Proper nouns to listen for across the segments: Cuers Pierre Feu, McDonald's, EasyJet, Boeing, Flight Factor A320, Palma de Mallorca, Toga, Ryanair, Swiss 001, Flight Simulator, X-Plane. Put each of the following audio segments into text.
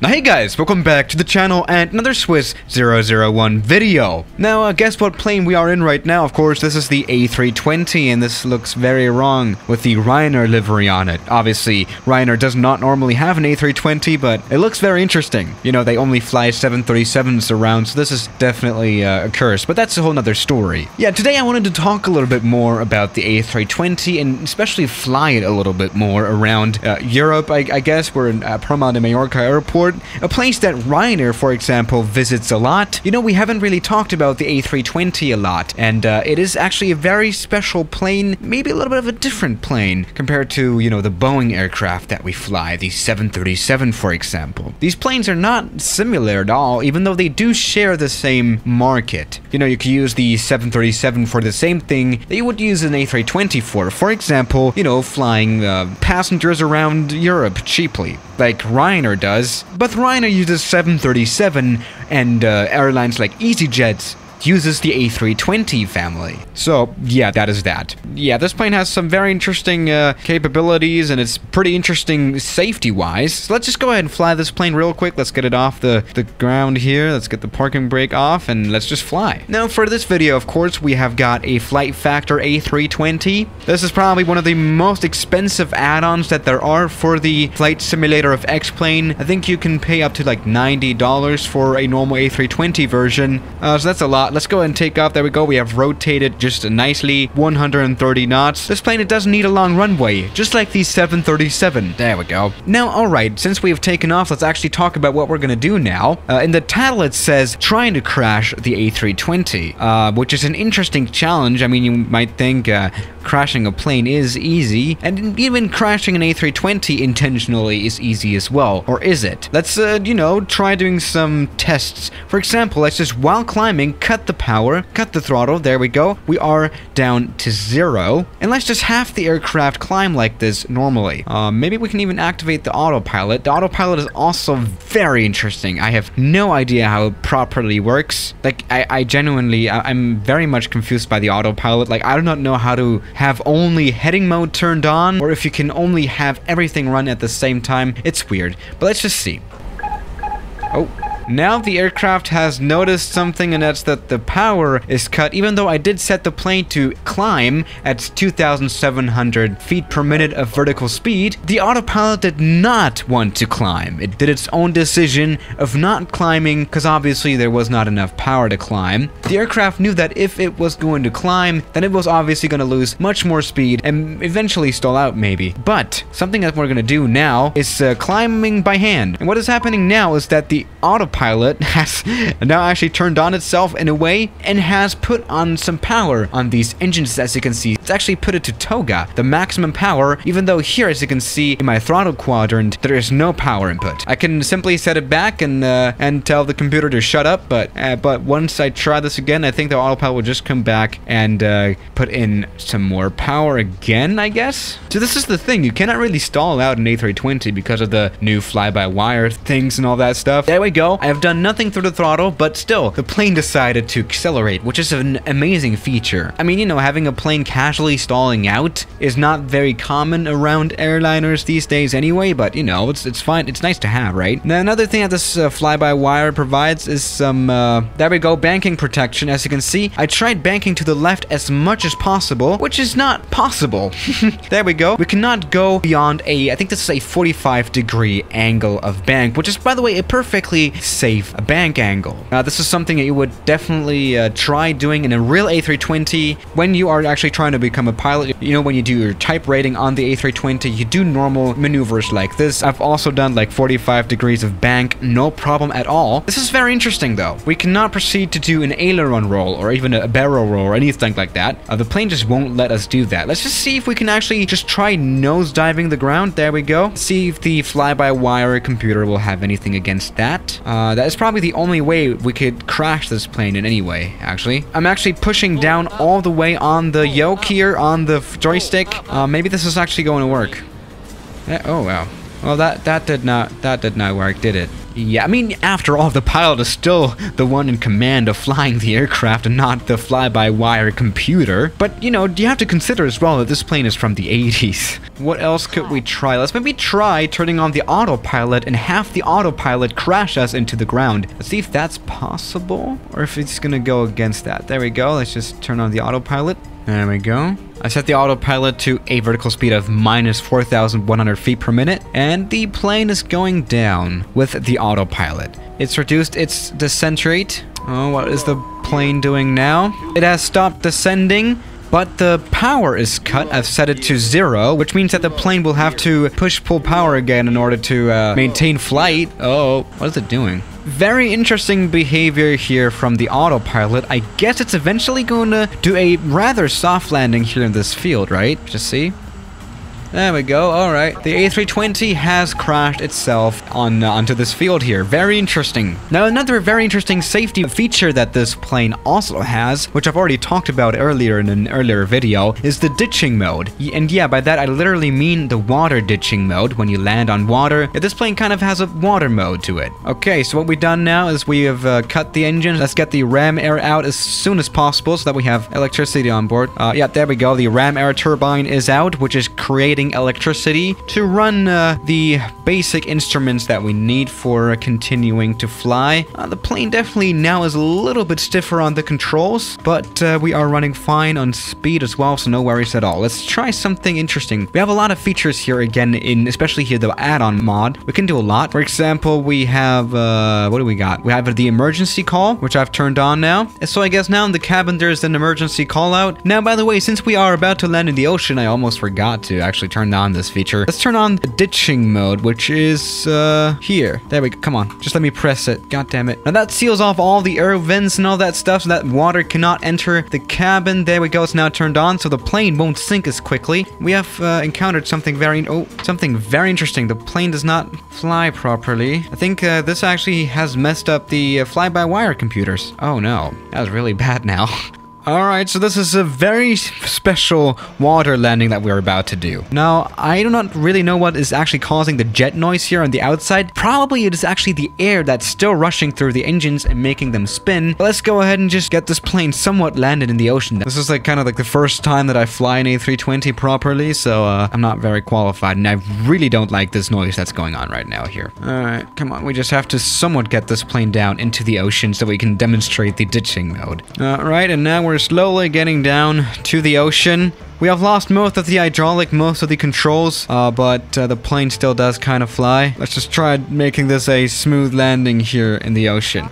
Now hey guys, welcome back to the channel and another Swiss 001 video. Now guess what plane we are in right now. Of course this is the A320 and this looks very wrong with the Ryanair livery on it. Obviously Ryanair does not normally have an A320, but it looks very interesting. You know, they only fly 737s around, so this is definitely a curse, but that's a whole nother story. Yeah, today I wanted to talk a little bit more about the A320 and especially fly it a little bit more around Europe, I guess. We're in Palma de Mallorca airport, a place that Ryanair, for example, visits a lot. You know, we haven't really talked about the A320 a lot, and it is actually a very special plane, maybe a little bit of a different plane compared to, you know, the Boeing aircraft that we fly, the 737, for example. These planes are not similar at all, even though they do share the same market. You know, you could use the 737 for the same thing that you would use an A320 for example, you know, flying passengers around Europe cheaply, like Ryanair does. But Ryanair uses 737, and airlines like EasyJet uses the A320 family. So, yeah, that is that. Yeah, this plane has some very interesting capabilities, and it's pretty interesting safety-wise. So let's just go ahead and fly this plane real quick. Let's get it off the ground here. Let's get the parking brake off, and let's just fly. Now, for this video, of course, we have got a Flight Factor A320. This is probably one of the most expensive add-ons that there are for the flight simulator of X-Plane. I think you can pay up to, like, $90 for a normal A320 version. So that's a lot. Let's go ahead and take off. There we go. We have rotated just nicely, 130 knots. This plane, it doesn't need a long runway, just like the 737. There we go. Now, all right, since we have taken off, let's actually talk about what we're going to do now. In the title, it says, trying to crash the A320, which is an interesting challenge. I mean, you might think crashing a plane is easy, and even crashing an A320 intentionally is easy as well, or is it? Let's, you know, try doing some tests. For example, let's just, while climbing, cut the power, cut the throttle, there we go. We are down to 0. And let's just have the aircraft climb like this normally. Maybe we can even activate the autopilot. The autopilot is also very interesting. I have no idea how it properly works. Like, I genuinely, I'm very much confused by the autopilot. Like, I do not know how to have only heading mode turned on, or if you can only have everything run at the same time. It's weird, but let's just see. Oh. Now the aircraft has noticed something, and that's that the power is cut, even though I did set the plane to climb at 2,700 feet per minute of vertical speed. The autopilot did not want to climb. It did its own decision of not climbing, because obviously there was not enough power to climb. The aircraft knew that if it was going to climb, then it was obviously going to lose much more speed and eventually stall out maybe. But something that we're going to do now is climbing by hand. And what is happening now is that the autopilot has now actually turned on itself in a way and has put on some power on these engines. As you can see, it's actually put it to Toga, the maximum power, even though here, as you can see in my throttle quadrant, there is no power input. I can simply set it back and tell the computer to shut up, but once I try this again, I think the autopilot will just come back and put in some more power again, I guess. So this is the thing, you cannot really stall out an A320 because of the new fly-by-wire things and all that stuff. There we go. I have done nothing through the throttle, but still, the plane decided to accelerate, which is an amazing feature. I mean, you know, having a plane casually stalling out is not very common around airliners these days anyway, but, you know, it's fine. It's nice to have, right? Now, another thing that this fly-by-wire provides is some, there we go, banking protection. As you can see, I tried banking to the left as much as possible, which is not possible. There we go. We cannot go beyond I think this is a 45-degree angle of bank, which is, by the way, a perfectly safe bank angle. Now, this is something that you would definitely try doing in a real A320 when you are actually trying to become a pilot. You know, when you do your type rating on the A320, you do normal maneuvers like this. I've also done like 45 degrees of bank, no problem at all. This is very interesting, though. We cannot proceed to do an aileron roll or even a barrel roll or anything like that. The plane just won't let us do that. Let's just see if we can actually just try nose diving the ground. There we go. See if the fly-by-wire computer will have anything against that. That is probably the only way we could crash this plane in any way, actually. I'm actually pushing down all the way on the yoke here, on the joystick. Maybe this is actually going to work. Oh, wow. Well, that did not work, did it? Yeah, I mean, after all, the pilot is still the one in command of flying the aircraft and not the fly-by-wire computer. But, you know, you have to consider as well that this plane is from the 80s. What else could we try? Let's maybe try turning on the autopilot and have the autopilot crash us into the ground. Let's see if that's possible or if it's gonna go against that. There we go. Let's just turn on the autopilot. There we go. I set the autopilot to a vertical speed of minus 4,100 feet per minute, and the plane is going down with the autopilot. It's reduced its descent rate. Oh, what is the plane doing now? It has stopped descending, but the power is cut. I've set it to 0, which means that the plane will have to push-pull power again in order to maintain flight. Oh, what is it doing? Very interesting behavior here from the autopilot. I guess it's eventually going to do a rather soft landing here in this field, right? Just see. There we go. All right. The A320 has crashed itself onto this field here. Very interesting. Now, another very interesting safety feature that this plane also has, which I've already talked about earlier in an earlier video, is the ditching mode. And yeah, by that, I literally mean the water ditching mode. When you land on water, this plane kind of has a water mode to it. Okay, so what we've done now is we have cut the engine. Let's get the ram air out as soon as possible so that we have electricity on board. Yeah, there we go. The ram air turbine is out, which is creating electricity to run the basic instruments that we need for continuing to fly. The plane definitely now is a little bit stiffer on the controls, but we are running fine on speed as well, so no worries at all. Let's try something interesting. We have a lot of features here again, especially here the add-on mod. We can do a lot. For example, we have what do we got? We have the emergency call, which I've turned on now. So I guess now in the cabin there's an emergency call out. Now, by the way, since we are about to land in the ocean, I almost forgot to actually turned on this feature. Let's turn on the ditching mode, which is here. There we go. Come on, just let me press it. God damn it. Now that seals off all the air vents and all that stuff so that water cannot enter the cabin. There we go. It's now turned on, so the plane won't sink as quickly. We have encountered something very interesting. The plane does not fly properly. I think this actually has messed up the fly-by-wire computers. Oh no, that was really bad now. Alright, so this is a very special water landing that we're about to do. Now, I do not really know what is actually causing the jet noise here on the outside. Probably it is actually the air that's still rushing through the engines and making them spin. But let's go ahead and just get this plane somewhat landed in the ocean. This is like kind of like the first time that I fly an A320 properly, so I'm not very qualified. And I really don't like this noise that's going on right now here. Alright, come on, we just have to somewhat get this plane down into the ocean so we can demonstrate the ditching mode. Alright, and now we're slowly getting down to the ocean. We have lost most of the hydraulic, most of the controls, but the plane still does kind of fly. Let's just try making this a smooth landing here in the ocean.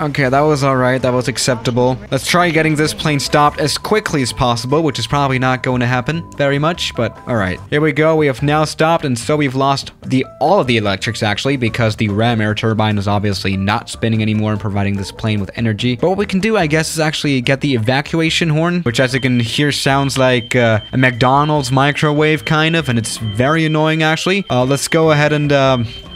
Okay, that was alright. That was acceptable. Let's try getting this plane stopped as quickly as possible, which is probably not going to happen very much, but alright. Here we go. We have now stopped, and so we've lost all of the electrics, actually, because the ram air turbine is obviously not spinning anymore and providing this plane with energy. But what we can do, I guess, is actually get the evacuation horn, which, as you can hear, sounds like a McDonald's microwave, kind of, and it's very annoying, actually. Let's go ahead and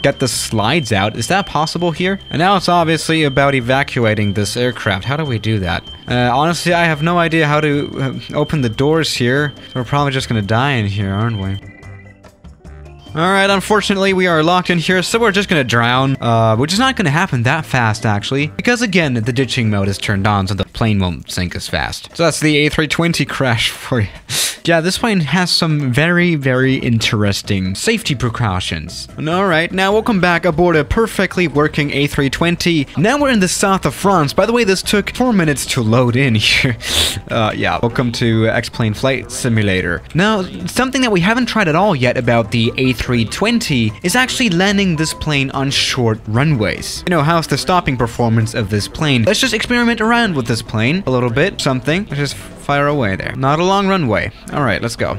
get the slides out. Is that possible here? And now it's obviously about evacuating this aircraft. How do we do that? Honestly, I have no idea how to open the doors here. So we're probably just gonna die in here, aren't we? Alright, unfortunately, we are locked in here, so we're just gonna drown. Which is not gonna happen that fast, actually. Because, again, the ditching mode is turned on, so the plane won't sink as fast. So that's the A320 crash for you. Yeah, this plane has some very, very interesting safety precautions. Alright, now we'll come back aboard a perfectly working A320. Now we're in the south of France. By the way, this took 4 minutes to load in here. Yeah, welcome to X-Plane Flight Simulator. Now, something that we haven't tried at all yet about the A320 is actually landing this plane on short runways. You know, how's the stopping performance of this plane? Let's just experiment around with this plane a little bit. Something. Let's just fire away there. Not a long runway. All right, let's go.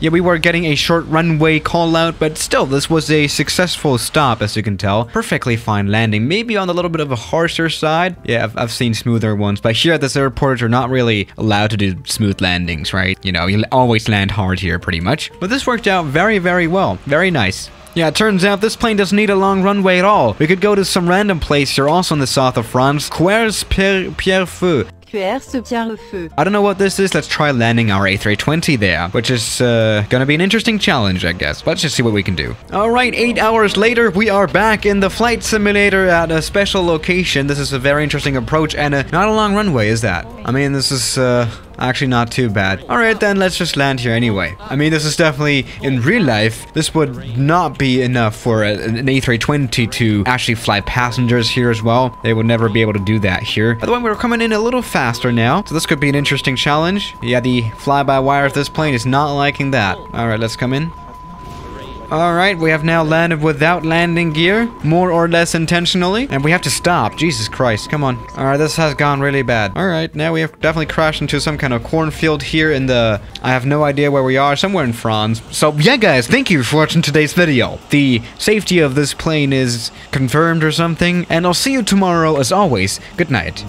Yeah, we were getting a short runway call out, but still, this was a successful stop, as you can tell. Perfectly fine landing, maybe on a little bit of a harsher side. Yeah, I've seen smoother ones, but here at this airport, you're not really allowed to do smooth landings, right? You know, you always land hard here, pretty much. But this worked out very, very well. Very nice. Yeah, it turns out this plane doesn't need a long runway at all. We could go to some random place here, also in the south of France. Cuers Pierre Feu. Cuers Pierre Feu. I don't know what this is. Let's try landing our A320 there, which is gonna be an interesting challenge, I guess. Let's just see what we can do. All right, 8 hours later, we are back in the flight simulator at a special location. This is a very interesting approach and not a long runway, is that? I mean, this is actually not too bad. All right, then let's just land here anyway. I mean, this is definitely, in real life, this would not be enough for an A320 to actually fly passengers here as well. They would never be able to do that here. By the way, we're coming in a little faster now, so this could be an interesting challenge. Yeah, the fly-by-wire of this plane is not liking that. All right, let's come in. All right, we have now landed without landing gear, more or less intentionally. And we have to stop. Jesus Christ, come on. All right, this has gone really bad. All right, now we have definitely crashed into some kind of cornfield here in the... I have no idea where we are, somewhere in France. So, yeah, guys, thank you for watching today's video. The safety of this plane is confirmed or something. And I'll see you tomorrow, as always. Good night.